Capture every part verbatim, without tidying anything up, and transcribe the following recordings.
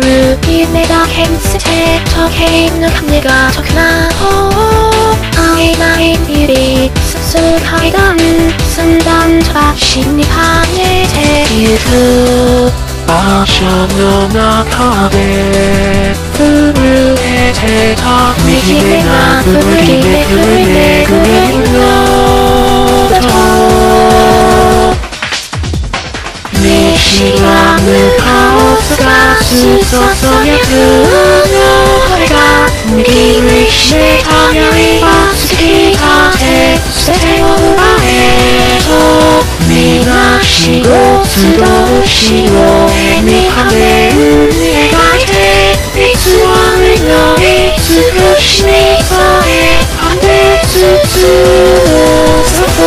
우리 내가 햄스테 터케 있는 감내가 적나 아이나인 일이 습습하이다는 쓴단 잡신이 방해대 이후 아셔는 아파대 흐르게 대다 위기내나 흐르기내 흐르네 그리노도 내 시간을 가오스가 수소성에 흐르며 허리가 우리를 시내 당연히 박스기가 대세오바에도 미나 시고 수도 시고 애니 하네 내가 이때 내 수원을 너의 수로 시내 서해 반대 수수 서수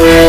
Hey,